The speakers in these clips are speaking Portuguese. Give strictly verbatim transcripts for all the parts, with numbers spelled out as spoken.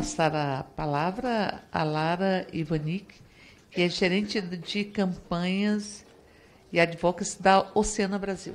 passar a palavra a Lara Iwanicki, que é gerente de campanhas e advocacy da Oceana Brasil.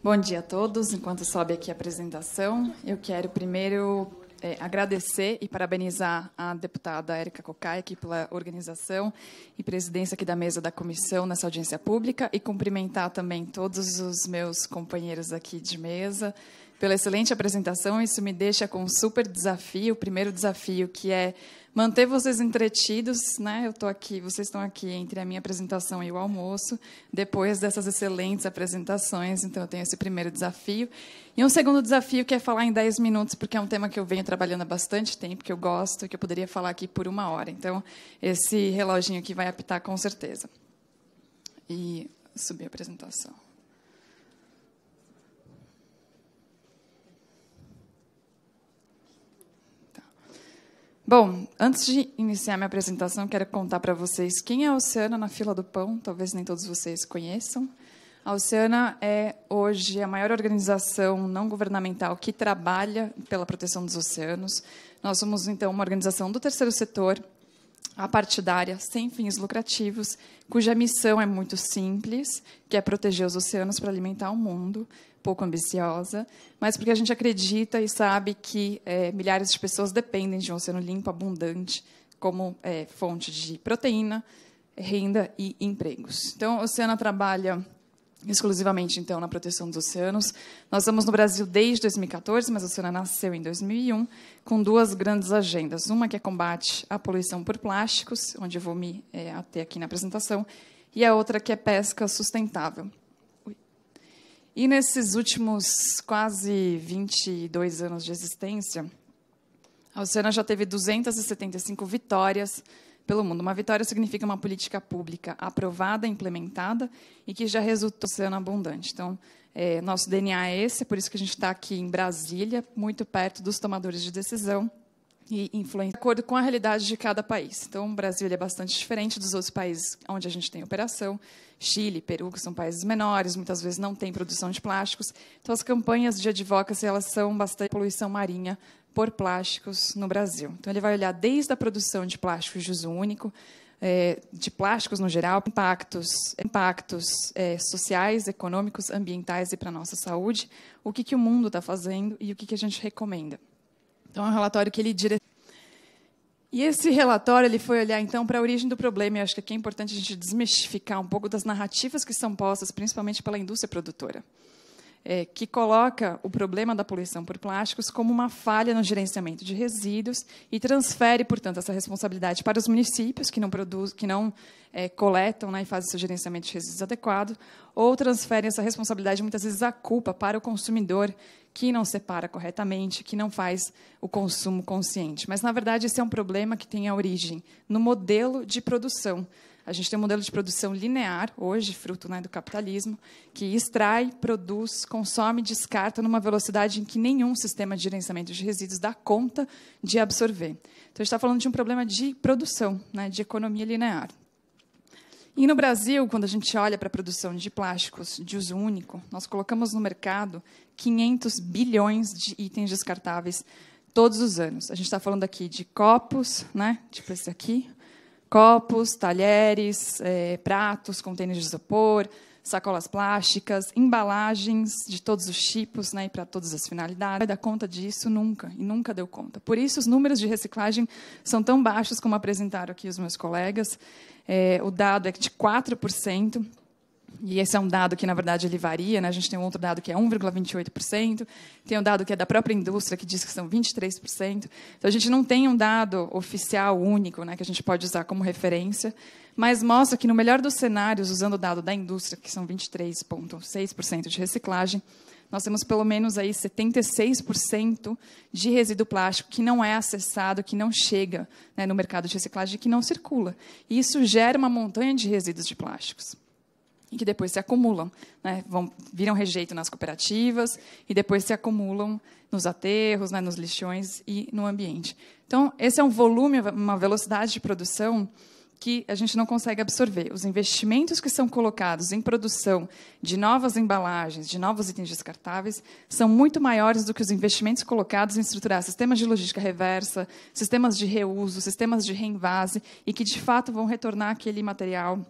Bom dia a todos. Enquanto sobe aqui a apresentação, eu quero primeiro é, agradecer e parabenizar a deputada Erika Kokay aqui pela organização e presidência aqui da mesa da comissão nessa audiência pública, e cumprimentar também todos os meus companheiros aqui de mesa pela excelente apresentação. Isso me deixa com um super desafio. O primeiro desafio, que é manter vocês entretidos, né? Eu tô aqui, vocês estão aqui entre a minha apresentação e o almoço, depois dessas excelentes apresentações. Então, eu tenho esse primeiro desafio. E um segundo desafio, que é falar em dez minutos, porque é um tema que eu venho trabalhando há bastante tempo, que eu gosto, que eu poderia falar aqui por uma hora. Então, esse reloginho aqui vai apitar com certeza. E subir a apresentação. Bom, antes de iniciar minha apresentação, quero contar para vocês quem é a Oceana na fila do pão. Talvez nem todos vocês conheçam. A Oceana é, hoje, a maior organização não governamental que trabalha pela proteção dos oceanos. Nós somos, então, uma organização do terceiro setor, apartidária, sem fins lucrativos, cuja missão é muito simples, que é proteger os oceanos para alimentar o mundo. Pouco ambiciosa, mas porque a gente acredita e sabe que é, milhares de pessoas dependem de um oceano limpo, abundante, como é, fonte de proteína, renda e empregos. Então, a Oceana trabalha exclusivamente então na proteção dos oceanos. Nós estamos no Brasil desde dois mil e quatorze, mas a Oceana nasceu em dois mil e um, com duas grandes agendas. Uma que é combate à poluição por plásticos, onde eu vou me é, ater aqui na apresentação, e a outra que é pesca sustentável. E, nesses últimos quase vinte e dois anos de existência, a Oceana já teve duzentas e setenta e cinco vitórias pelo mundo. Uma vitória significa uma política pública aprovada, implementada, e que já resultou em oceano abundante. Então, é, nosso D N A é esse, é por isso que a gente está aqui em Brasília, muito perto dos tomadores de decisão e influência, de acordo com a realidade de cada país. Então, o Brasil é bastante diferente dos outros países onde a gente tem operação, Chile, Peru, que são países menores, muitas vezes não tem produção de plásticos. Então, as campanhas de advocacy, elas são bastante poluição marinha por plásticos no Brasil. Então, ele vai olhar desde a produção de plásticos de uso único, é, de plásticos no geral, impactos, impactos é, sociais, econômicos, ambientais e para a nossa saúde, o que, que o mundo está fazendo e o que, que a gente recomenda. Então, é um relatório que ele direciona. E esse relatório ele foi olhar, então, para a origem do problema. Eu acho que aqui é importante a gente desmistificar um pouco das narrativas que são postas, principalmente pela indústria produtora, é, que coloca o problema da poluição por plásticos como uma falha no gerenciamento de resíduos e transfere, portanto, essa responsabilidade para os municípios que não produzem, que não é, coletam, né, e fazem seu gerenciamento de resíduos adequado, ou transfere essa responsabilidade, muitas vezes, a culpa para o consumidor, que não separa corretamente, que não faz o consumo consciente. Mas, na verdade, esse é um problema que tem a origem no modelo de produção. A gente tem um modelo de produção linear, hoje, fruto, né, do capitalismo, que extrai, produz, consome, descarta numa velocidade em que nenhum sistema de gerenciamento de resíduos dá conta de absorver. Então, a gente está falando de um problema de produção, né, de economia linear. E, no Brasil, quando a gente olha para a produção de plásticos de uso único, nós colocamos no mercado quinhentos bilhões de itens descartáveis todos os anos. A gente está falando aqui de copos, né? Tipo esse aqui, copos, talheres, é, pratos, contêineres de isopor, sacolas plásticas, embalagens de todos os tipos, né, e para todas as finalidades. Não vai dar conta disso nunca, e nunca deu conta. Por isso, os números de reciclagem são tão baixos, como apresentaram aqui os meus colegas. É, o dado é de quatro por cento, e esse é um dado que, na verdade, ele varia, né? A gente tem um outro dado que é um vírgula vinte e oito por cento, tem um dado que é da própria indústria, que diz que são vinte e três por cento. Então, a gente não tem um dado oficial único, né, que a gente pode usar como referência, mas mostra que, no melhor dos cenários, usando o dado da indústria, que são vinte e três vírgula seis por cento de reciclagem, nós temos pelo menos aí setenta e seis por cento de resíduo plástico que não é acessado, que não chega, né, no mercado de reciclagem, que não circula. E isso gera uma montanha de resíduos de plásticos, e que depois se acumulam, né? Vão, viram rejeito nas cooperativas e depois se acumulam nos aterros, né, nos lixões e no ambiente. Então, esse é um volume, uma velocidade de produção que a gente não consegue absorver. Os investimentos que são colocados em produção de novas embalagens, de novos itens descartáveis, são muito maiores do que os investimentos colocados em estruturar sistemas de logística reversa, sistemas de reuso, sistemas de reinvase, e que, de fato, vão retornar aquele material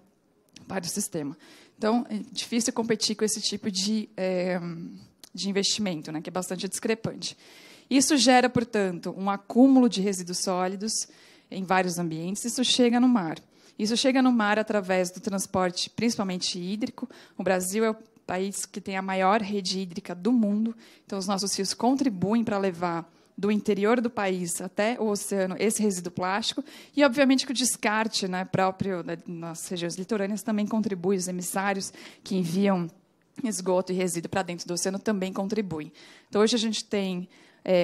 para o sistema. Então, é difícil competir com esse tipo de, é, de investimento, né, que é bastante discrepante. Isso gera, portanto, um acúmulo de resíduos sólidos em vários ambientes, isso chega no mar. Isso chega no mar através do transporte, principalmente hídrico. O Brasil é o país que tem a maior rede hídrica do mundo, então os nossos rios contribuem para levar do interior do país até o oceano esse resíduo plástico, e, obviamente, que o descarte, né, próprio nas regiões litorâneas também contribui, os emissários que enviam esgoto e resíduo para dentro do oceano também contribuem. Então, hoje a gente tem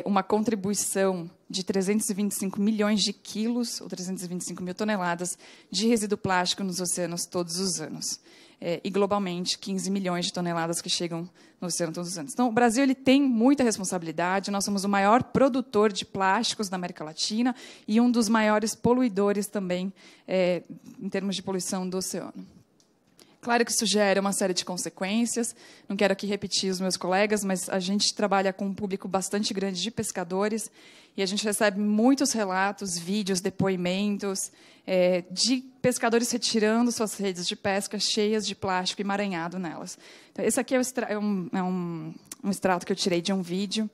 uma contribuição de trezentos e vinte e cinco milhões de quilos, ou trezentos e vinte e cinco mil toneladas, de resíduo plástico nos oceanos todos os anos. É, e, globalmente, quinze milhões de toneladas que chegam no oceano todos os anos. Então, o Brasil ele tem muita responsabilidade, nós somos o maior produtor de plásticos da América Latina e um dos maiores poluidores também, é, em termos de poluição do oceano. Claro que isso gera uma série de consequências, não quero aqui repetir os meus colegas, mas a gente trabalha com um público bastante grande de pescadores e a gente recebe muitos relatos, vídeos, depoimentos, é, de pescadores retirando suas redes de pesca cheias de plástico emaranhado nelas. Então, esse aqui é, é, um, é um, um extrato que eu tirei de um vídeo,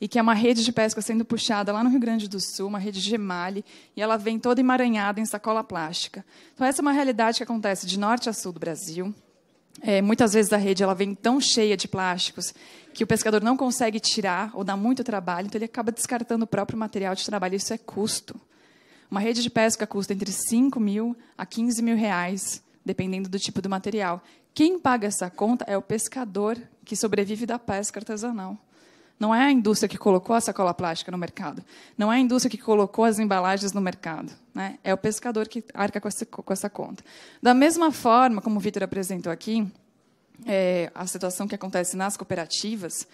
e que é uma rede de pesca sendo puxada lá no Rio Grande do Sul, uma rede gemale, e ela vem toda emaranhada em sacola plástica. Então, essa é uma realidade que acontece de norte a sul do Brasil. É, muitas vezes a rede ela vem tão cheia de plásticos que o pescador não consegue tirar, ou dá muito trabalho, então ele acaba descartando o próprio material de trabalho, isso é custo. Uma rede de pesca custa entre cinco mil a quinze mil reais, dependendo do tipo do material. Quem paga essa conta é o pescador que sobrevive da pesca artesanal. Não é a indústria que colocou a sacola plástica no mercado. Não é a indústria que colocou as embalagens no mercado, né? É o pescador que arca com essa, com essa conta. Da mesma forma, como o Vitor apresentou aqui, é, a situação que acontece nas cooperativas,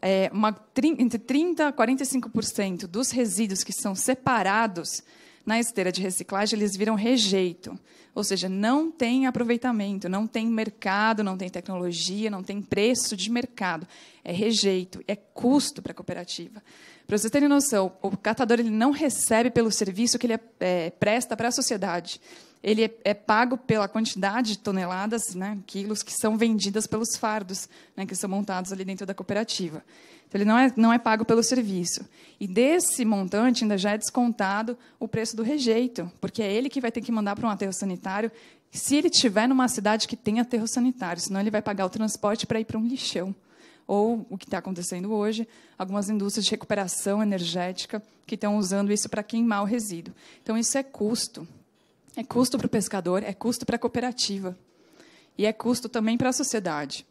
é uma, entre trinta a quarenta e cinco por cento dos resíduos que são separados na esteira de reciclagem, eles viram rejeito. Ou seja, não tem aproveitamento, não tem mercado, não tem tecnologia, não tem preço de mercado. É rejeito, é custo para a cooperativa. Para vocês terem noção, o catador ele não recebe pelo serviço que ele é, é, presta para a sociedade. Ele é, é pago pela quantidade de toneladas, né, quilos, que são vendidas pelos fardos, né, que são montados ali dentro da cooperativa. Então, ele não é, não é pago pelo serviço. E desse montante ainda já é descontado o preço do rejeito, porque é ele que vai ter que mandar para um aterro sanitário, se ele estiver numa cidade que tem aterro sanitário, senão ele vai pagar o transporte para ir para um lixão. Ou o que está acontecendo hoje, algumas indústrias de recuperação energética que estão usando isso para queimar o resíduo. Então, isso é custo. É custo para o pescador, é custo para a cooperativa. E é custo também para a sociedade.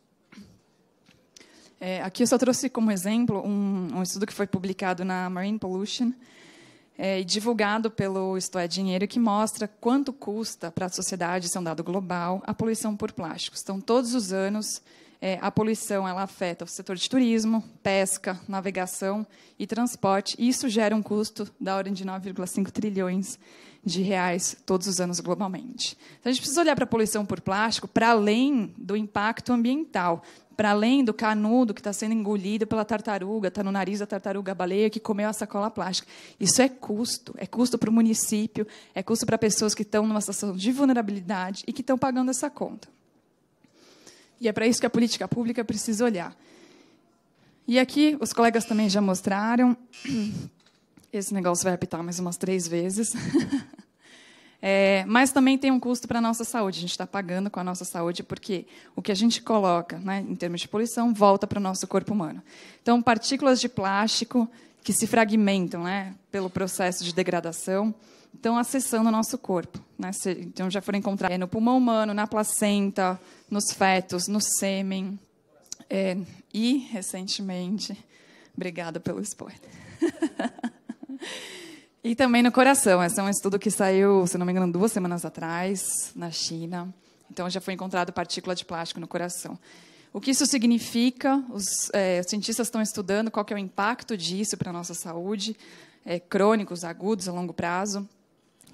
É, aqui eu só trouxe como exemplo um, um estudo que foi publicado na Marine Pollution e é, divulgado pelo Isto É Dinheiro, que mostra quanto custa para a sociedade, isso é um dado global, a poluição por plásticos. Então, todos os anos, é, a poluição ela afeta o setor de turismo, pesca, navegação e transporte. E isso gera um custo da ordem de nove vírgula cinco trilhões de reais todos os anos globalmente. Então, a gente precisa olhar para a poluição por plástico para além do impacto ambiental, para além do canudo que está sendo engolido pela tartaruga, está no nariz da tartaruga baleia que comeu a sacola plástica. Isso é custo. É custo para o município, é custo para pessoas que estão numa situação de vulnerabilidade e que estão pagando essa conta. E é para isso que a política pública precisa olhar. E aqui, os colegas também já mostraram. Esse negócio vai apitar mais umas três vezes. É, mas também tem um custo para a nossa saúde. A gente está pagando com a nossa saúde, porque o que a gente coloca, né, em termos de poluição volta para o nosso corpo humano. Então, partículas de plástico que se fragmentam, né, pelo processo de degradação estão acessando o nosso corpo, né? Então, já foram encontradas no pulmão humano, na placenta, nos fetos, no sêmen. É, e, recentemente... Obrigada pelo spoiler. E também no coração. Esse é um estudo que saiu, se não me engano, duas semanas atrás, na China. Então, já foi encontrado partícula de plástico no coração. O que isso significa? Os, é, os cientistas estão estudando qual que é o impacto disso para a nossa saúde, é, crônicos, agudos, a longo prazo.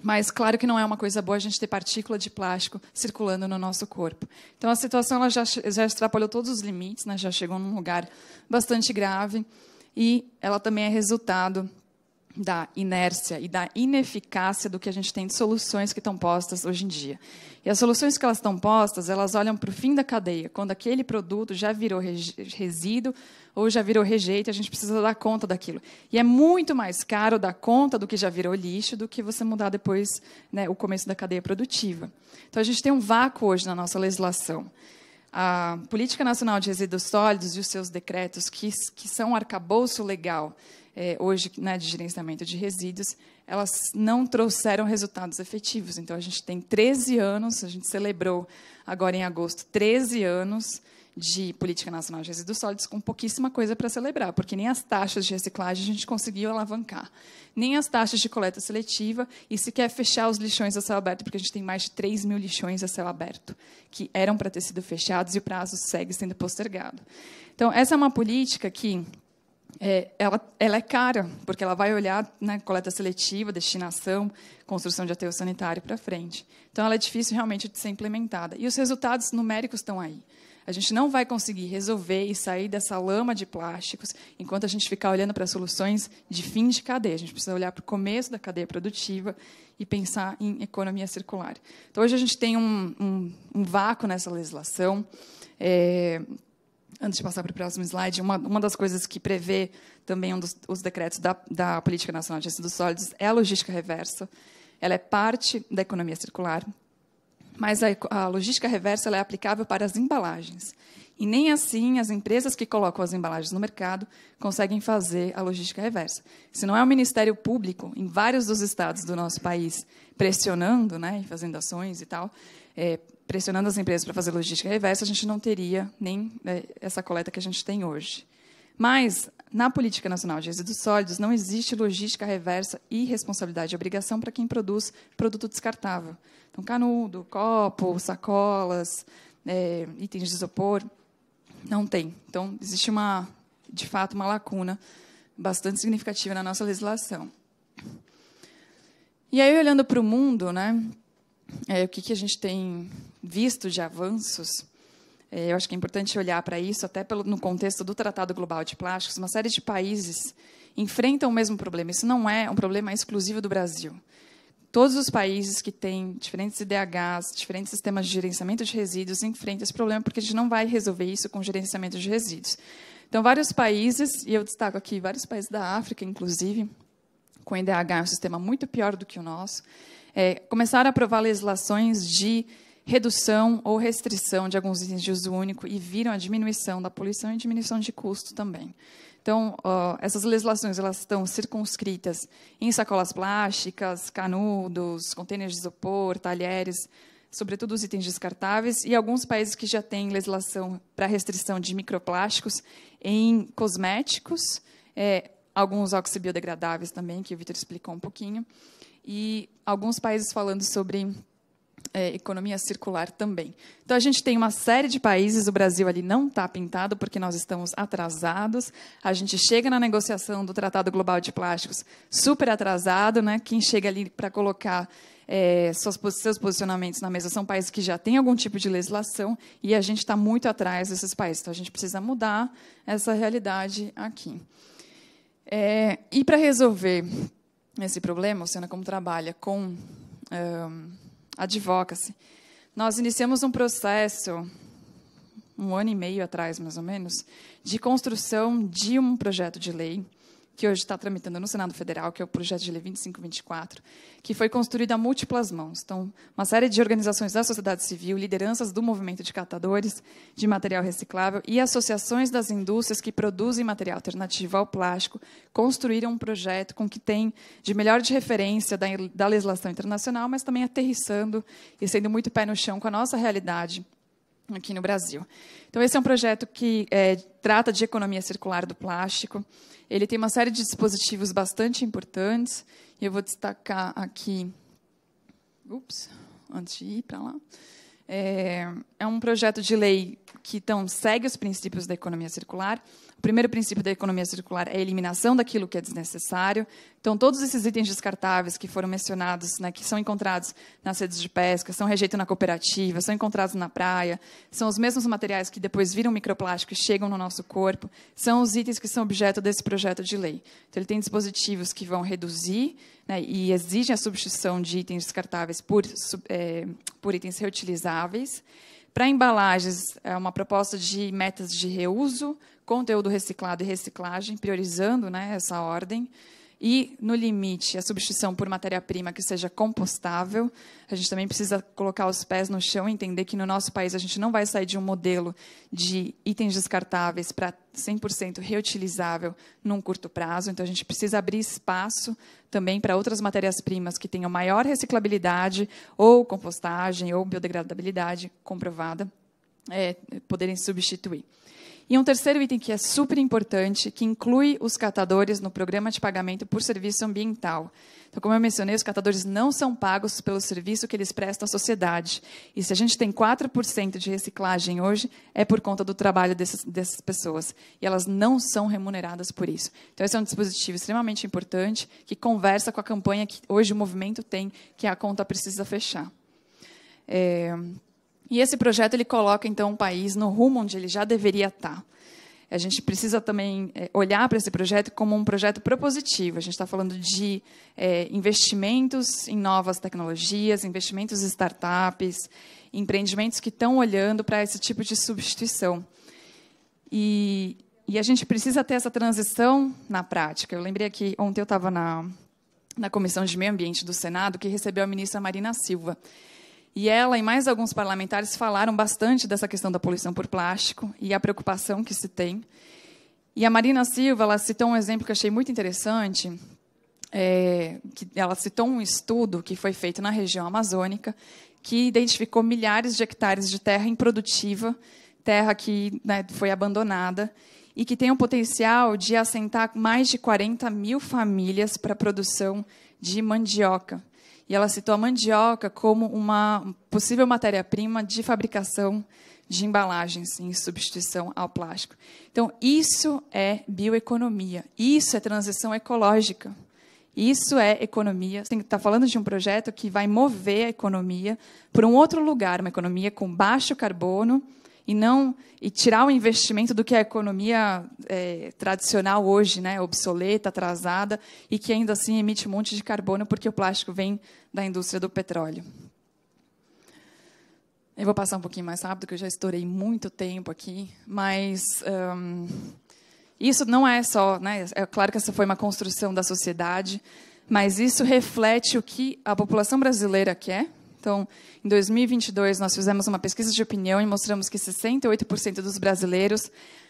Mas, claro que não é uma coisa boa a gente ter partícula de plástico circulando no nosso corpo. Então, a situação ela já, já extrapolhou todos os limites, né? Já chegou num lugar bastante grave. E ela também é resultado da inércia e da ineficácia do que a gente tem de soluções que estão postas hoje em dia. E as soluções que elas estão postas, elas olham para o fim da cadeia, quando aquele produto já virou resíduo ou já virou rejeito, a gente precisa dar conta daquilo. E é muito mais caro dar conta do que já virou lixo do que você mudar depois, né, o começo da cadeia produtiva. Então, a gente tem um vácuo hoje na nossa legislação. A Política Nacional de Resíduos Sólidos e os seus decretos, que, que são um arcabouço legal, é, hoje, né, de gerenciamento de resíduos, elas não trouxeram resultados efetivos. Então, a gente tem treze anos, a gente celebrou agora em agosto treze anos de Política Nacional de Resíduos Sólidos com pouquíssima coisa para celebrar, porque nem as taxas de reciclagem a gente conseguiu alavancar, nem as taxas de coleta seletiva, e sequer fechar os lixões a céu aberto, porque a gente tem mais de três mil lixões a céu aberto, que eram para ter sido fechados, e o prazo segue sendo postergado. Então, essa é uma política que... É, ela, ela é cara, porque ela vai olhar, né, coleta seletiva, destinação, construção de aterro sanitário para frente. Então, ela é difícil realmente de ser implementada. E os resultados numéricos estão aí. A gente não vai conseguir resolver e sair dessa lama de plásticos enquanto a gente ficar olhando para soluções de fim de cadeia. A gente precisa olhar para o começo da cadeia produtiva e pensar em economia circular. Então, hoje a gente tem um, um, um vácuo nessa legislação. É, Antes de passar para o próximo slide, uma, uma das coisas que prevê também um dos os decretos da, da Política Nacional de Resíduos Sólidos é a logística reversa. Ela é parte da economia circular, mas a, a logística reversa ela é aplicável para as embalagens. E nem assim as empresas que colocam as embalagens no mercado conseguem fazer a logística reversa. Se não é o Ministério Público, em vários dos estados do nosso país, pressionando, né, e fazendo ações e tal... É, pressionando as empresas para fazer logística reversa, a gente não teria nem essa coleta que a gente tem hoje. Mas, na Política Nacional de Resíduos Sólidos, não existe logística reversa e responsabilidade e obrigação para quem produz produto descartável. Então, canudo, copo, sacolas, é, itens de isopor, não tem. Então, existe, uma, de fato, uma lacuna bastante significativa na nossa legislação. E aí, olhando para o mundo, né, é, o que, que a gente tem visto de avanços, é, eu acho que é importante olhar para isso, até pelo, no contexto do Tratado Global de Plásticos, uma série de países enfrentam o mesmo problema. Isso não é um problema exclusivo do Brasil. Todos os países que têm diferentes I D Hs, diferentes sistemas de gerenciamento de resíduos, enfrentam esse problema, porque a gente não vai resolver isso com gerenciamento de resíduos. Então, vários países, e eu destaco aqui vários países da África, inclusive, com I D H é um sistema muito pior do que o nosso, É, começaram a aprovar legislações de redução ou restrição de alguns itens de uso único e viram a diminuição da poluição e diminuição de custo também. Então, ó, essas legislações elas estão circunscritas em sacolas plásticas, canudos, contêineres de isopor, talheres, sobretudo os itens descartáveis, e alguns países que já têm legislação para restrição de microplásticos em cosméticos, é, alguns oxibiodegradáveis também, que o Vitor explicou um pouquinho, e alguns países falando sobre é, economia circular também. Então, a gente tem uma série de países, o Brasil ali não está pintado, porque nós estamos atrasados, a gente chega na negociação do Tratado Global de Plásticos super atrasado, né? Quem chega ali para colocar é, suas, seus posicionamentos na mesa são países que já têm algum tipo de legislação, e a gente está muito atrás desses países. Então, a gente precisa mudar essa realidade aqui. É, e, para resolver esse problema, a Oceana como trabalha com um, advocacy, nós iniciamos um processo, um ano e meio atrás, mais ou menos, de construção de um projeto de lei, que hoje está tramitando no Senado Federal, que é o projeto de lei vinte e cinco vinte e quatro, que foi construído a múltiplas mãos. Então, uma série de organizações da sociedade civil, lideranças do movimento de catadores de material reciclável e associações das indústrias que produzem material alternativo ao plástico construíram um projeto com o que tem de melhor de referência da, da legislação internacional, mas também aterrissando e sendo muito pé no chão com a nossa realidade aqui no Brasil. Então, esse é um projeto que é, trata de economia circular do plástico. Ele tem uma série de dispositivos bastante importantes. Eu vou destacar aqui... Ups, antes de ir para lá. É, é um projeto de lei que então, segue os princípios da economia circular. O primeiro princípio da economia circular é a eliminação daquilo que é desnecessário. Então, todos esses itens descartáveis que foram mencionados, né, que são encontrados nas redes de pesca, são rejeitos na cooperativa, são encontrados na praia, são os mesmos materiais que depois viram microplástico e chegam no nosso corpo, são os itens que são objeto desse projeto de lei. Então, ele tem dispositivos que vão reduzir, né, e exigem a substituição de itens descartáveis por, é, por itens reutilizáveis. Para embalagens, é uma proposta de metas de reuso, conteúdo reciclado e reciclagem, priorizando, né, essa ordem. E, no limite, a substituição por matéria-prima que seja compostável. A gente também precisa colocar os pés no chão e entender que, no nosso país, a gente não vai sair de um modelo de itens descartáveis para cem por cento reutilizável num curto prazo. Então, a gente precisa abrir espaço também para outras matérias-primas que tenham maior reciclabilidade ou compostagem ou biodegradabilidade comprovada, é, poderem substituir. E um terceiro item que é super importante, que inclui os catadores no programa de pagamento por serviço ambiental. Então, como eu mencionei, os catadores não são pagos pelo serviço que eles prestam à sociedade. E se a gente tem quatro por cento de reciclagem hoje, é por conta do trabalho dessas, dessas pessoas. E elas não são remuneradas por isso. Então, esse é um dispositivo extremamente importante, que conversa com a campanha que hoje o movimento tem, que é a conta precisa fechar. É... E esse projeto ele coloca, então, o país no rumo onde ele já deveria estar. A gente precisa também olhar para esse projeto como um projeto propositivo. A gente está falando de é, investimentos em novas tecnologias, investimentos em startups, empreendimentos que estão olhando para esse tipo de substituição. E, e a gente precisa ter essa transição na prática. Eu lembrei que ontem eu estava na, na Comissão de Meio Ambiente do Senado, que recebeu a ministra Marina Silva. E ela e mais alguns parlamentares falaram bastante dessa questão da poluição por plástico e a preocupação que se tem. E a Marina Silva ela citou um exemplo que eu achei muito interessante, é, que ela citou um estudo que foi feito na região amazônica, que identificou milhares de hectares de terra improdutiva, terra que, né, foi abandonada, e que tem o potencial de assentar mais de quarenta mil famílias para a produção de mandioca. E ela citou a mandioca como uma possível matéria-prima de fabricação de embalagens em substituição ao plástico. Então, isso é bioeconomia, isso é transição ecológica, isso é economia. Você tem que estar falando de um projeto que vai mover a economia para um outro lugar, uma economia com baixo carbono, e não e tirar o investimento do que a economia é, tradicional hoje, né, obsoleta, atrasada, e que ainda assim emite um monte de carbono, porque o plástico vem da indústria do petróleo. Eu vou passar um pouquinho mais rápido, que eu já estourei muito tempo aqui, mas hum, isso não é só... Né, é claro que essa foi uma construção da sociedade, mas isso reflete o que a população brasileira quer. Então, em dois mil e vinte e dois, nós fizemos uma pesquisa de opinião e mostramos que sessenta e oito por cento dos brasileiros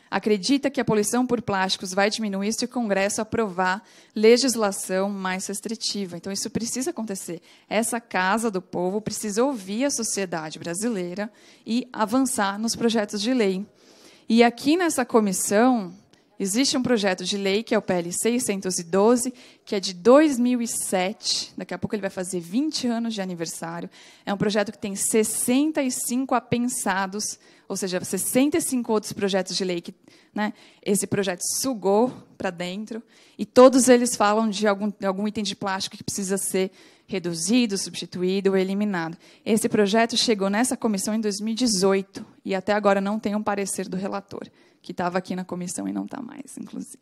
acredita que a poluição por plásticos vai diminuir se o Congresso aprovar legislação mais restritiva. Então, isso precisa acontecer. Essa Casa do Povo precisa ouvir a sociedade brasileira e avançar nos projetos de lei. E aqui nessa comissão... Existe um projeto de lei, que é o P L seiscentos e doze, que é de dois mil e sete, daqui a pouco ele vai fazer vinte anos de aniversário. É um projeto que tem sessenta e cinco apensados, ou seja, sessenta e cinco outros projetos de lei que, né, esse projeto sugou para dentro, e todos eles falam de algum, de algum item de plástico que precisa ser reduzido, substituído ou eliminado. Esse projeto chegou nessa comissão em dois mil e dezoito, e até agora não tem um parecer do relator, que estava aqui na comissão e não está mais, inclusive.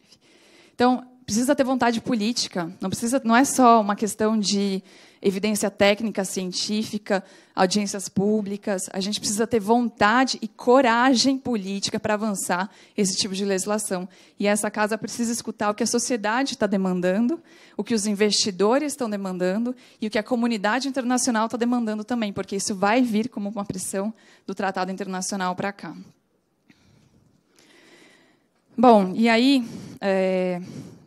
Então, precisa ter vontade política, não, precisa, não é só uma questão de evidência técnica, científica, audiências públicas, a gente precisa ter vontade e coragem política para avançar esse tipo de legislação. E essa casa precisa escutar o que a sociedade está demandando, o que os investidores estão demandando e o que a comunidade internacional está demandando também, porque isso vai vir como uma pressão do Tratado Internacional para cá. Bom, e aí é,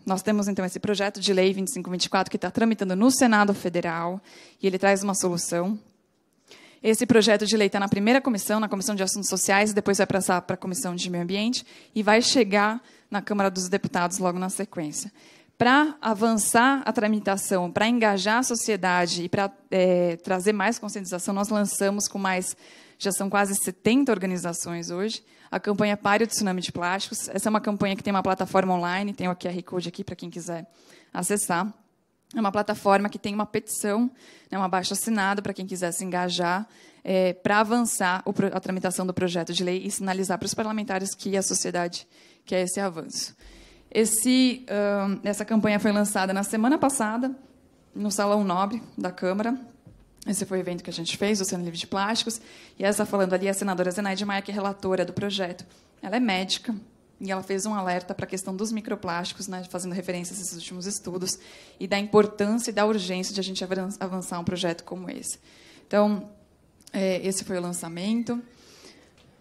nós temos, então, esse projeto de lei vinte e cinco vinte e quatro que está tramitando no Senado Federal, e ele traz uma solução. Esse projeto de lei está na primeira comissão, na Comissão de Assuntos Sociais, e depois vai passar para a Comissão de Meio Ambiente, e vai chegar na Câmara dos Deputados logo na sequência. Para avançar a tramitação, para engajar a sociedade e para é, trazer mais conscientização, nós lançamos com mais... Já são quase setenta organizações hoje, a campanha Pare o Tsunami de Plásticos. Essa é uma campanha que tem uma plataforma online, tem o Q R Code aqui para quem quiser acessar. É uma plataforma que tem uma petição, né, um abaixo-assinado para quem quiser se engajar, é, para avançar o, a tramitação do projeto de lei e sinalizar para os parlamentares que a sociedade quer esse avanço. Esse, uh, essa campanha foi lançada na semana passada, no Salão Nobre da Câmara. Esse foi o evento que a gente fez, o Senado Livre de Plásticos. E essa falando ali é a senadora Zenaide Maia, que é relatora do projeto. Ela é médica e ela fez um alerta para a questão dos microplásticos, né, fazendo referência a esses últimos estudos, e da importância e da urgência de a gente avançar um projeto como esse. Então, é, esse foi o lançamento.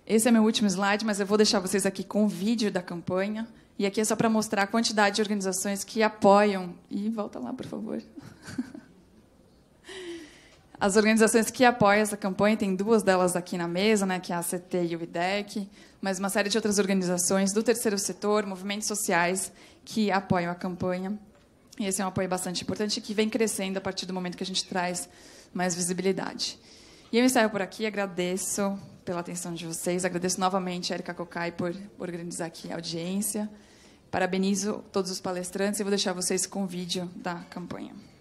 Esse é meu último slide, mas eu vou deixar vocês aqui com o vídeo da campanha. E aqui é só para mostrar a quantidade de organizações que apoiam... E volta lá, por favor. As organizações que apoiam essa campanha, tem duas delas aqui na mesa, né, que é a A C T e o I D E C, mas uma série de outras organizações do terceiro setor, movimentos sociais, que apoiam a campanha. E esse é um apoio bastante importante que vem crescendo a partir do momento que a gente traz mais visibilidade. E eu encerro por aqui, agradeço pela atenção de vocês, agradeço novamente a Erika Kokay por organizar aqui a audiência, parabenizo todos os palestrantes e vou deixar vocês com o vídeo da campanha.